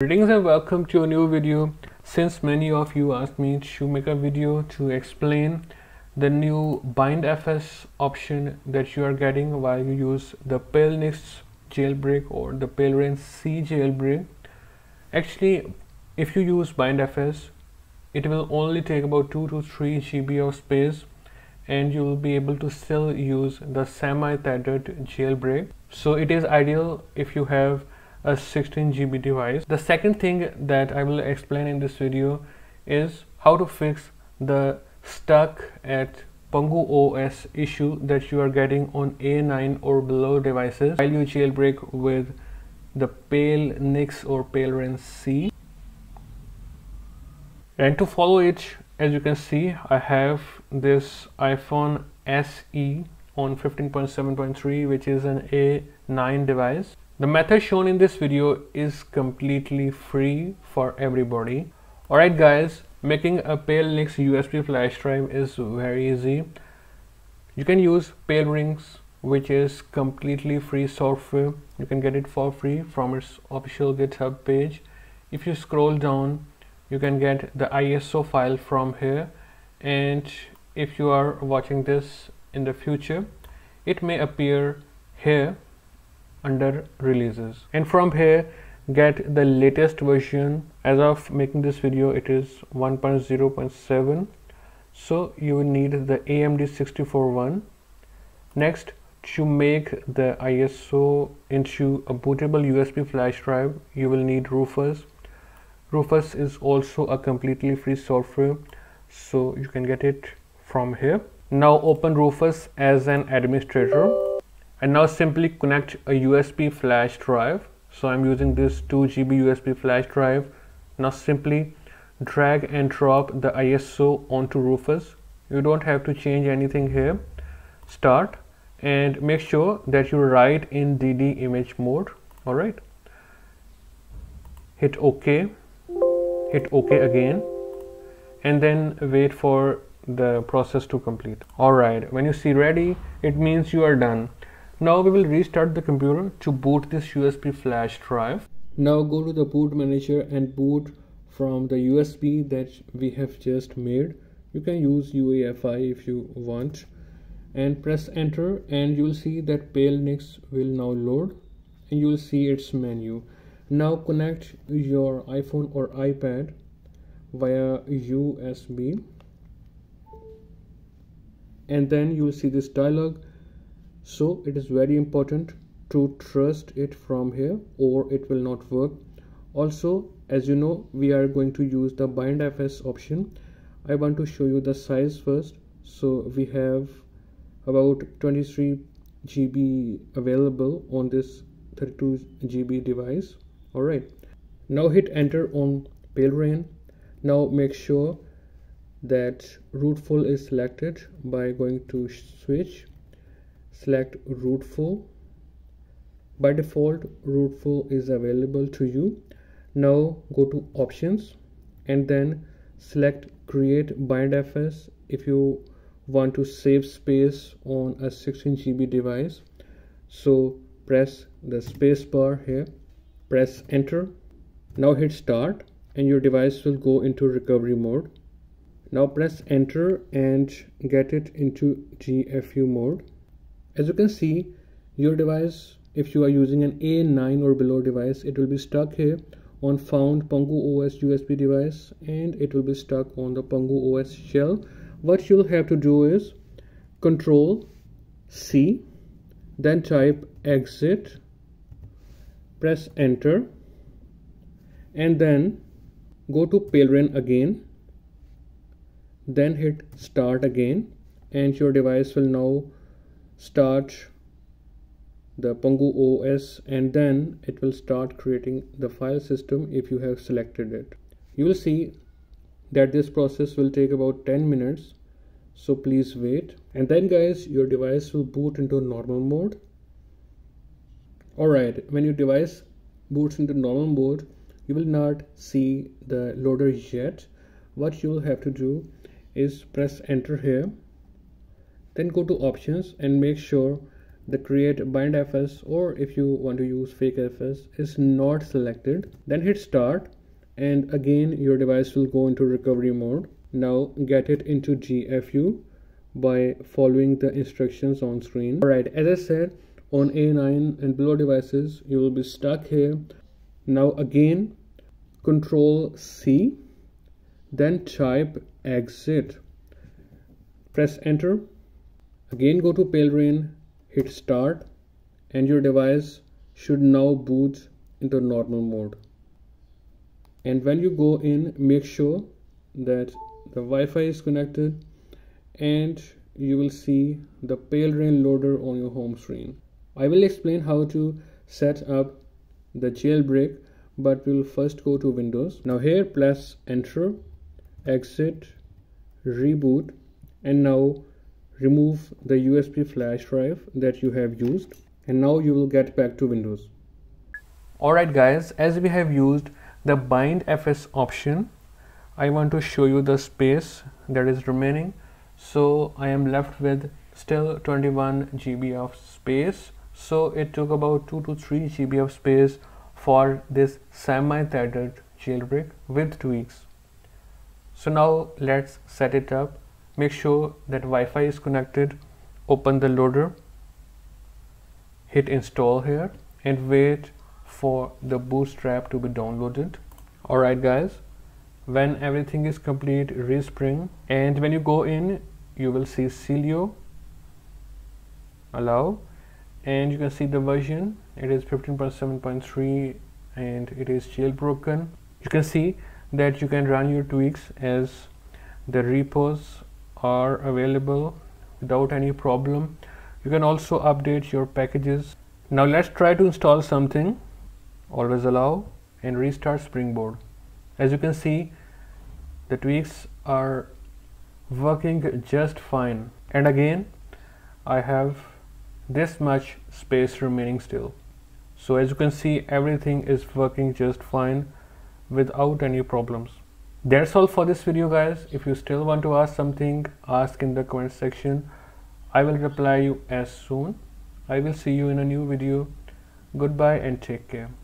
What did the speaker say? Greetings and welcome to a new video. Since many of you asked me to make a video to explain the new bindfs option that you are getting while you use the Palen1x jailbreak or the Palera1n-C jailbreak. Actually, if you use bindfs, it will only take about 2 to 3 GB of space and you will be able to still use the semi-tethered jailbreak. So it is ideal if you have a 16 GB device. The second thing that I will explain in this video is how to fix the stuck at PongoOS issue that you are getting on A9 or below devices while you jailbreak with the Palen1x or Palera1n-C. And to follow it, as you can see, I have this iPhone SE on 15.7.3, which is an A9 device. The method shown in this video is completely free for everybody. Alright guys, making a Palen1x USB flash drive is very easy. You can use Palera1n-X, which is completely free software. You can get it for free from its official GitHub page. If you scroll down, you can get the ISO file from here, and if you are watching this in the future, it may appear here under releases, and from here get the latest version. As of making this video, it is 1.0.7, so you will need the AMD 64 one. Next, to make the ISO into a bootable USB flash drive, you will need Rufus. Rufus is also a completely free software, so you can get it from here. Now open Rufus as an administrator. And now simply connect a USB flash drive. So I'm using this 2 GB USB flash drive. Now simply drag and drop the ISO onto Rufus. You don't have to change anything here. Start, and make sure that you write in DD image mode. All right. Hit OK. Hit OK again, and then wait for the process to complete. All right. When you see ready, it means you are done. Now we will restart the computer to boot this USB flash drive. Now go to the boot manager and boot from the USB that we have just made. You can use UEFI if you want, and press enter, and you will see that Palen1x will now load and you will see its menu. Now connect your iPhone or iPad via USB, and then you will see this dialog. So it is very important to trust it from here or it will not work. Also, as you know, we are going to use the bindfs option. I want to show you the size first. So we have about 23 GB available on this 32 GB device. All right. Now hit enter on Palera1n. Now make sure that rootful is selected by going to switch. Select rootful. By default, rootful is available to you. Now go to options and then select create bindfs if you want to save space on a 16 GB device. So press the space bar here, press enter. Now hit start and your device will go into recovery mode. Now press enter and get it into GFU mode. As you can see, your device, if you are using an A9 or below device, it will be stuck here on found PongoOS USB device, and it will be stuck on the PongoOS shell. What you'll have to do is Ctrl+C, then type exit, press enter, and then go to Palera1n again, then hit start again, and your device will now start the PongoOS, and then it will start creating the file system if you have selected it. You will see that this process will take about 10 minutes, so please wait. And then guys, your device will boot into normal mode. Alright, when your device boots into normal mode, you will not see the loader yet. What you will have to do is press enter here. Then go to options and make sure the create bindfs, or if you want to use fakeFS, is not selected, then hit start, and again your device will go into recovery mode. Now get it into GFU by following the instructions on screen. Alright, as I said, on A9 and below devices you will be stuck here. Now again Control C, then type exit, press enter, again go to Palera1n, hit start, and your device should now boot into normal mode. And when you go in, make sure that the Wi-Fi is connected, and you will see the Palera1n loader on your home screen. I will explain how to set up the jailbreak, but we'll first go to Windows. Now here press enter, exit, reboot, and now remove the USB flash drive that you have used, and now you will get back to Windows. Alright guys, as we have used the bindfs option, I want to show you the space that is remaining. So I am left with still 21 GB of space. So it took about 2 to 3 GB of space for this semi-threaded jailbreak with tweaks. So now let's set it up. Make sure that Wi-Fi is connected, open the loader, hit install here, and wait for the bootstrap to be downloaded. Alright guys, when everything is complete, respring, and when you go in, you will see Cilio, allow, and you can see the version, it is 15.7.3 and it is jailbroken. You can see that you can run your tweaks as the repos are available without any problem. You can also update your packages. Now let's try to install something. Always allow and restart Springboard. As you can see, the tweaks are working just fine, and again I have this much space remaining still. So as you can see, everything is working just fine without any problems. That's all for this video guys. If you still want to ask something, ask in the comment section. I will reply you as soon. I will see you in a new video. Goodbye and take care.